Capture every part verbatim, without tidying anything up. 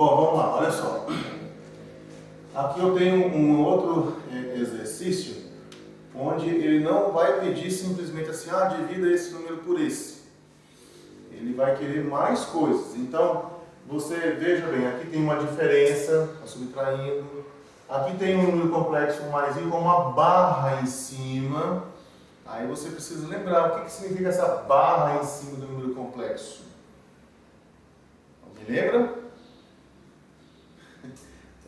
Bom, vamos lá, olha só. Aqui eu tenho um outro exercício onde ele não vai pedir simplesmente assim, ah, divida esse número por esse. Ele vai querer mais coisas. Então, você veja bem, aqui tem uma diferença, subtraindo. Aqui tem um número complexo, um maisinho com uma barra em cima. Aí você precisa lembrar o que, que significa essa barra em cima do número complexo. Alguém lembra?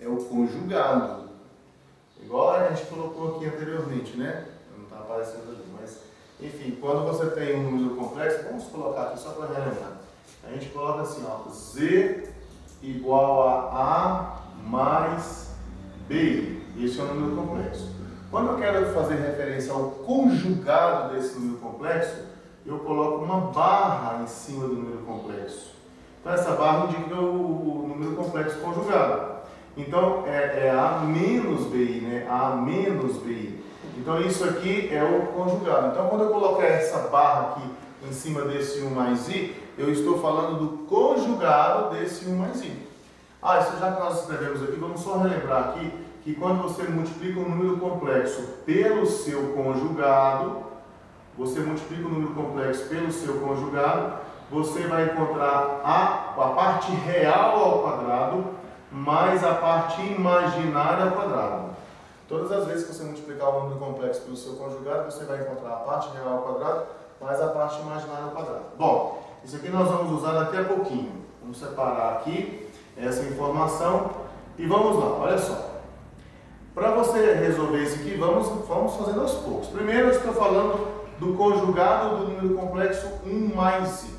É o conjugado. Igual a gente colocou aqui anteriormente, né? Não está aparecendo ali, mas... Enfim, quando você tem um número complexo, vamos colocar aqui só para relembrar. A gente coloca assim, ó, Z igual a A mais B. Esse é um número complexo. Quando eu quero fazer referência ao conjugado desse número complexo, eu coloco uma barra em cima do número complexo. Então, essa barra indica o número complexo conjugado. Então, é, é A menos B I, né? A menos B I. Então, isso aqui é o conjugado. Então, quando eu colocar essa barra aqui em cima desse um mais I, eu estou falando do conjugado desse um mais I. Ah, isso já que nós escrevemos aqui, vamos só relembrar aqui que quando você multiplica um número complexo pelo seu conjugado, você multiplica o número complexo pelo seu conjugado, você vai encontrar a, a parte real ao quadrado mais a parte imaginária ao quadrado. Todas as vezes que você multiplicar o número complexo pelo seu conjugado, você vai encontrar a parte real ao quadrado mais a parte imaginária ao quadrado. Bom, isso aqui nós vamos usar daqui a pouquinho. Vamos separar aqui essa informação e vamos lá, olha só. Para você resolver isso aqui, vamos, vamos fazendo aos poucos. Primeiro eu estou falando do conjugado do número complexo um mais i.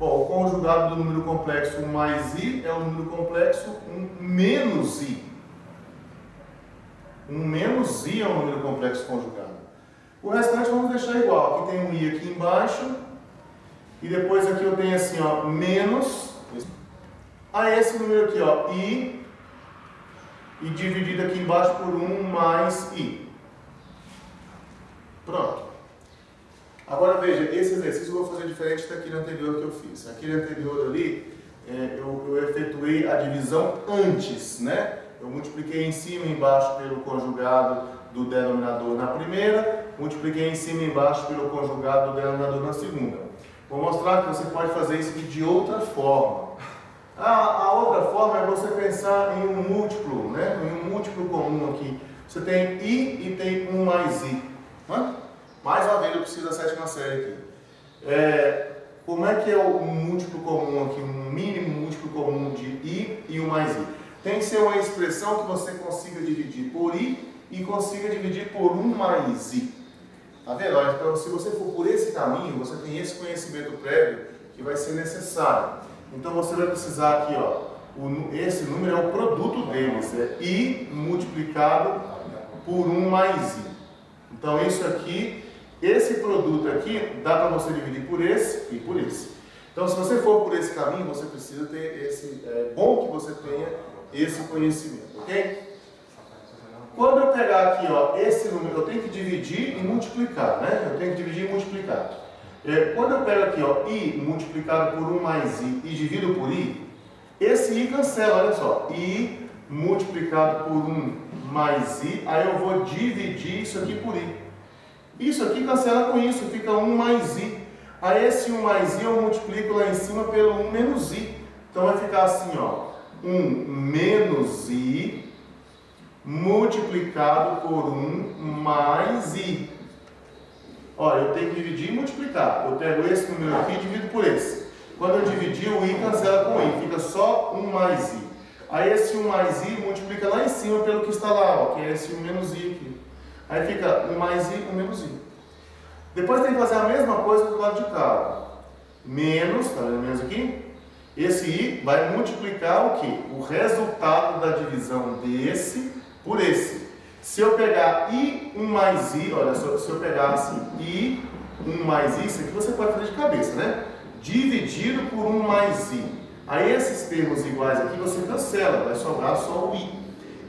Bom, o conjugado do número complexo um mais i é o número complexo um menos i. um menos i é o número complexo conjugado. O restante vamos deixar igual. Aqui tem um i aqui embaixo. E depois aqui eu tenho assim, ó, menos. A esse número aqui, ó, i. E dividido aqui embaixo por um mais i. Pronto. Agora veja, esse exercício eu vou fazer diferente daquele anterior que eu fiz. Aquele anterior ali, é, eu, eu efetuei a divisão antes, né? Eu multipliquei em cima e embaixo pelo conjugado do denominador na primeira, multipliquei em cima e embaixo pelo conjugado do denominador na segunda. Vou mostrar que você pode fazer isso aqui de outra forma. A, a outra forma é você pensar em um múltiplo, né? Em um múltiplo comum aqui. Você tem i e tem um mais i. Hã? Mais uma vez eu preciso da sétima série aqui. É, como é que é o múltiplo comum aqui? Um mínimo múltiplo comum de i e um mais i. Tem que ser uma expressão que você consiga dividir por i e consiga dividir por um mais i. Tá vendo? Então, se você for por esse caminho, você tem esse conhecimento prévio que vai ser necessário. Então você vai precisar aqui, ó. O, esse número é o produto deles. É i multiplicado por um mais i. Então isso aqui... Esse produto aqui dá para você dividir por esse e por esse. Então, se você for por esse caminho, você precisa ter esse... É bom que você tenha esse conhecimento, ok? Quando eu pegar aqui, ó, esse número, eu tenho que dividir e multiplicar, né? Eu tenho que dividir e multiplicar. É, quando eu pego aqui, ó, i multiplicado por um mais i e divido por i, esse i cancela, olha só. i multiplicado por um mais i, aí eu vou dividir isso aqui por i. Isso aqui cancela com isso, fica um mais i. A esse um mais i eu multiplico lá em cima pelo um menos i. Então vai ficar assim, ó, um menos i multiplicado por um mais i. Ó, eu tenho que dividir e multiplicar. Eu pego esse número aqui e divido por esse. Quando eu dividir, o i cancela com i, fica só um mais i. A esse um mais i multiplica lá em cima pelo que está lá, ó, que é esse um menos i aqui. Aí fica um mais i, um menos i. Depois tem que fazer a mesma coisa do lado de cá. Menos, tá vendo menos aqui? Esse i vai multiplicar o quê? O resultado da divisão desse por esse. Se eu pegar i, um mais i, olha só, se eu pegar assim, i, um mais i, isso aqui você pode fazer de cabeça, né? Dividido por um mais i. Aí esses termos iguais aqui você cancela, vai sobrar só o i.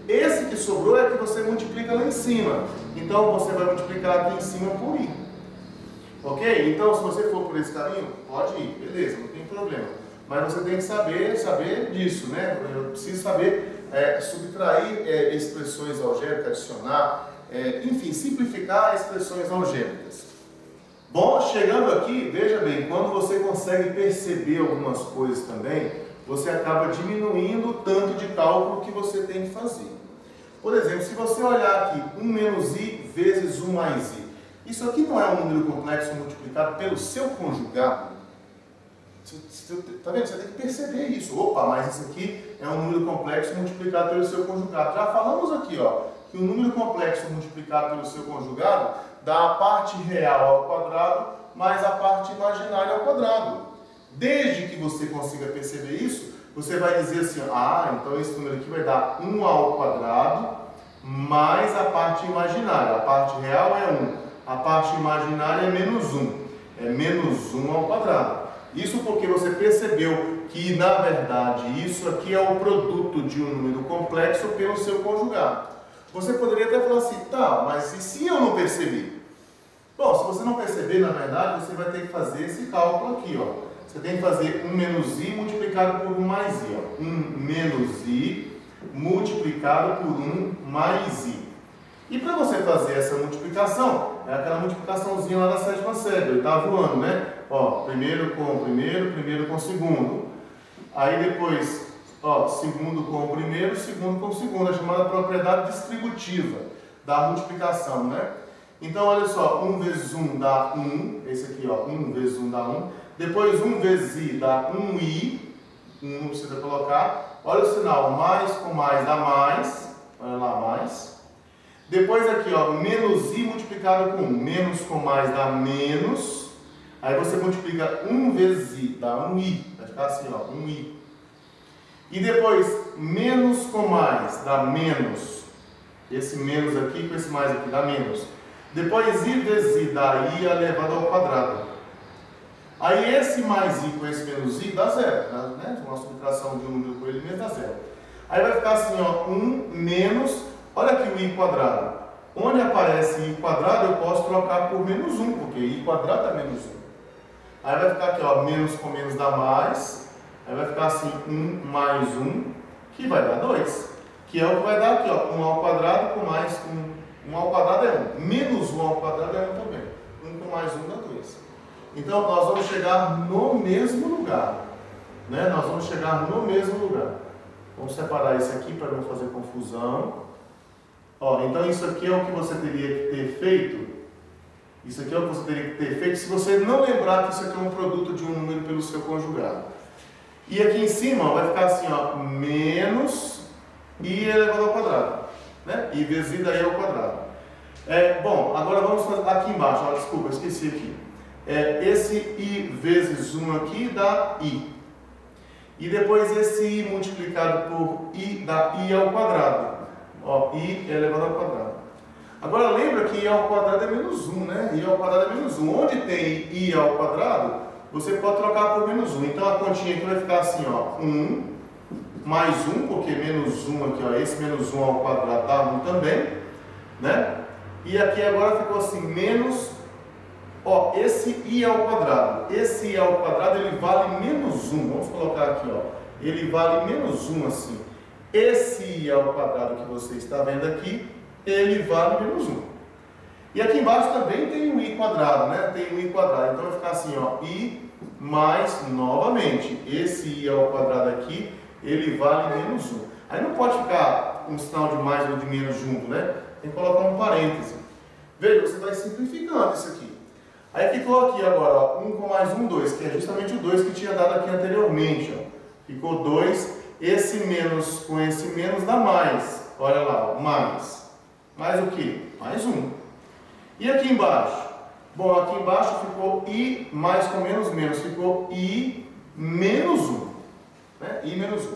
Esse que sobrou é que você multiplica lá em cima. Então você vai multiplicar aqui em cima por i. Ok? Então se você for por esse caminho, pode ir, beleza, não tem problema. mas você tem que saber, saber disso, né? Eu preciso saber é, subtrair é, expressões algébricas, adicionar, é, enfim, simplificar expressões algébricas. Bom, chegando aqui, veja bem, quando você consegue perceber algumas coisas também, você acaba diminuindo o tanto de cálculo que você tem que fazer. Por exemplo, se você olhar aqui, um menos i vezes um mais i, isso aqui não é um número complexo multiplicado pelo seu conjugado. Está vendo? Você tem que perceber isso. Opa, mas isso aqui é um número complexo multiplicado pelo seu conjugado. Já falamos aqui, ó, que o número complexo multiplicado pelo seu conjugado dá a parte real ao quadrado mais a parte imaginária ao quadrado. Desde que você consiga perceber isso, você vai dizer assim, ah, então esse número aqui vai dar um ao quadrado mais a parte imaginária. A parte real é um, a parte imaginária é menos um. É menos um ao quadrado. Isso porque você percebeu que, na verdade, isso aqui é o produto de um número complexo pelo seu conjugado. Você poderia até falar assim, tá, mas e se eu não percebi? Bom, se você não perceber, na verdade, você vai ter que fazer esse cálculo aqui, ó. Você tem que fazer um menos i multiplicado por um mais i. Ó. um menos i multiplicado por um mais i. E para você fazer essa multiplicação, é aquela multiplicaçãozinha lá da sétima série, oitavo ano, né? Ó, primeiro com o primeiro, primeiro com o segundo. Aí depois, ó, segundo com o primeiro, segundo com o segundo. É chamada propriedade distributiva da multiplicação, né? Então, olha só, um vezes um dá um. Esse aqui, ó, um vezes um dá um. Depois, um vezes i dá um i, um não precisa colocar. Olha o sinal, mais com mais dá mais, olha lá, mais. Depois aqui, ó, menos i multiplicado com um, menos com mais dá menos. Aí você multiplica um vezes i, dá um i, vai ficar assim, ó, um i. E depois, menos com mais dá menos. Esse menos aqui com esse mais aqui dá menos. Depois, i vezes i dá i elevado ao quadrado. Aí esse mais i com esse menos i dá zero, né? Uma subtração de um número com ele mesmo dá zero. Aí vai ficar assim, ó, um menos, olha aqui o i quadrado. Onde aparece i quadrado eu posso trocar por menos um, porque i quadrado é menos um. Aí vai ficar aqui, ó, menos com menos dá mais. Aí vai ficar assim, um mais um, que vai dar dois. Que é o que vai dar aqui, ó, um ao quadrado com mais um. um ao quadrado é um, menos um ao quadrado é um também. um com mais um dá dois. Então, nós vamos chegar no mesmo lugar, né? Nós vamos chegar no mesmo lugar. Vamos separar isso aqui para não fazer confusão. Ó, então, isso aqui é o que você teria que ter feito. Isso aqui é o que você teria que ter feito se você não lembrar que isso aqui é um produto de um número pelo seu conjugado. E aqui em cima, ó, vai ficar assim, ó, menos i elevado ao quadrado, né? I vezes i daí ao quadrado. É, bom, agora vamos fazer aqui embaixo. Ó, desculpa, eu esqueci aqui. É, esse i vezes um aqui dá i. E depois esse i multiplicado por i dá i ao quadrado. Ó, i elevado ao quadrado. Agora lembra que i ao quadrado é menos um, né? I ao quadrado é menos um. Onde tem i ao quadrado, você pode trocar por menos um. Então a continha aqui vai ficar assim, ó, um mais um, porque menos um aqui, ó, esse menos um ao quadrado dá um também, né? E aqui agora ficou assim, menos... Ó, esse i ao quadrado, esse i ao quadrado ele vale menos um, vamos colocar aqui, ó, ele vale menos um assim. Esse i ao quadrado que você está vendo aqui, ele vale menos um. E aqui embaixo também tem um i quadrado, né? Tem um i quadrado, então vai ficar assim, ó, i mais, novamente, esse i ao quadrado aqui, ele vale menos um. Aí não pode ficar um sinal de mais ou de menos junto, né? Tem que colocar um parêntese. Veja, você vai simplificando isso aqui. Aí ficou aqui agora, ó, um com mais um, dois, que é justamente o dois que tinha dado aqui anteriormente. Ó. Ficou dois, esse menos com esse menos dá mais. Olha lá, ó, mais. Mais o quê? Mais um. E aqui embaixo? Bom, aqui embaixo ficou i mais com menos menos, ficou i menos um. Né? I menos um.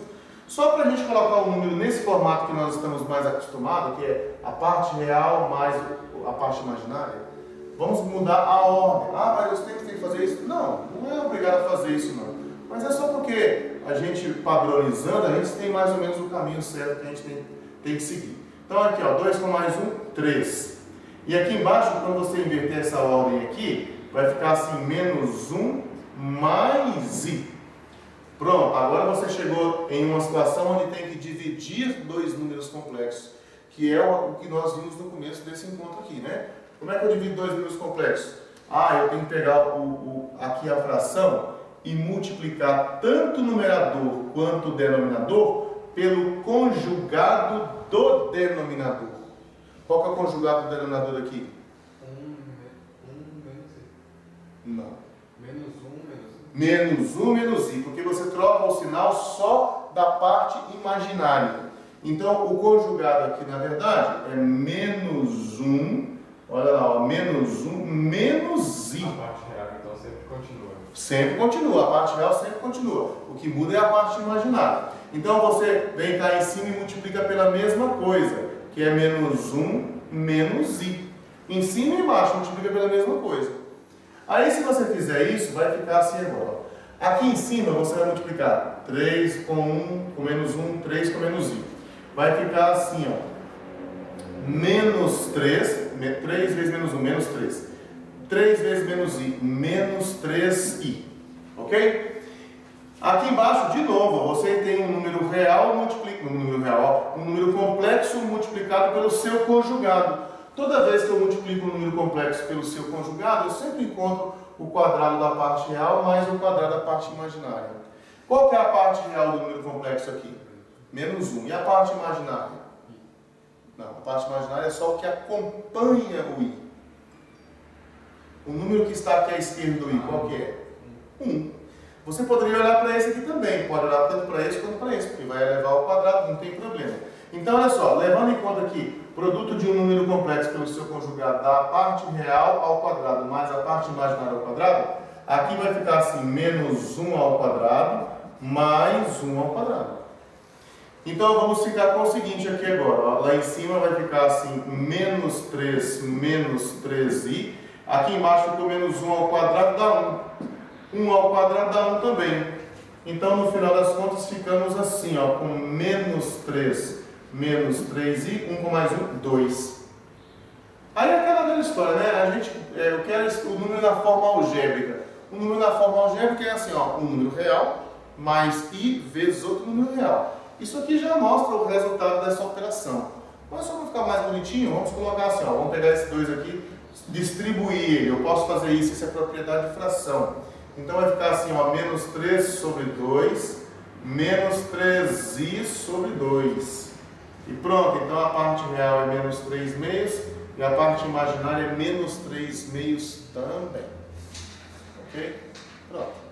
Só para a gente colocar o número nesse formato que nós estamos mais acostumados, que é a parte real mais a parte imaginária, vamos mudar a ordem. Ah, mas eu tenho que fazer isso? Não, não é obrigado a fazer isso não. Mas é só porque a gente padronizando, a gente tem mais ou menos o caminho certo que a gente tem, tem que seguir. Então aqui, ó, dois com mais um, três. E aqui embaixo, quando você inverter essa ordem aqui, vai ficar assim, menos um mais i. Pronto, agora você chegou em uma situação onde tem que dividir dois números complexos, que é o que nós vimos no começo desse encontro aqui, né? Como é que eu divido dois números complexos? Ah, eu tenho que pegar o, o, aqui a fração e multiplicar tanto o numerador quanto o denominador pelo conjugado do denominador. Qual que é o conjugado do denominador aqui? um, um menos i. Não. Menos um, menos i. Menos um, menos i, porque você troca o sinal só da parte imaginária. Então, o conjugado aqui, na verdade, é menos um, olha lá, ó, menos um, menos i. A parte real, então, sempre continua. Sempre continua, a parte real sempre continua. O que muda é a parte imaginária. Então, você vem cá em cima e multiplica pela mesma coisa, que é menos um menos i. Em cima e embaixo, multiplica pela mesma coisa. Aí, se você fizer isso, vai ficar assim agora. Aqui em cima, você vai multiplicar três com um, com menos um, três com menos i. Vai ficar assim, ó. Menos três, três vezes menos um, menos três. três vezes menos i, menos três i. Ok? Aqui embaixo, de novo, você tem um número real multiplicado, um número real, um número complexo multiplicado pelo seu conjugado. Toda vez que eu multiplico um número complexo pelo seu conjugado, eu sempre encontro o quadrado da parte real mais o quadrado da parte imaginária. Qual que é a parte real do número complexo aqui? Menos um. E a parte imaginária? Não, a parte imaginária é só o que acompanha o i. O número que está aqui à esquerda do i, qual que é? um. Você poderia olhar para esse aqui também, pode olhar tanto para esse quanto para esse, porque vai elevar ao quadrado, não tem problema. Então, olha só, levando em conta que produto de um número complexo pelo seu conjugado dá a parte real ao quadrado mais a parte imaginária ao quadrado, aqui vai ficar assim, menos um ao quadrado mais um ao quadrado. Então, vamos ficar com o seguinte aqui agora, ó. Lá em cima vai ficar assim, menos três menos três i, aqui embaixo ficou menos um ao quadrado dá um. um ao quadrado dá um também. Então, no final das contas, ficamos assim, ó, com menos três menos três i, um com mais um, dois. Aí é aquela velha história, né? A gente, é, eu quero o número da forma algébrica. O número da forma algébrica é assim, ó, um número real mais i vezes outro número real. Isso aqui já mostra o resultado dessa operação. Mas só para ficar mais bonitinho, vamos colocar assim, ó, vamos pegar esses dois aqui, distribuir ele. Eu posso fazer isso, isso é propriedade de fração. Então vai ficar assim, ó, menos três sobre dois, menos três i sobre dois. E pronto, então a parte real é menos três meios e a parte imaginária é menos três meios também. Ok? Pronto.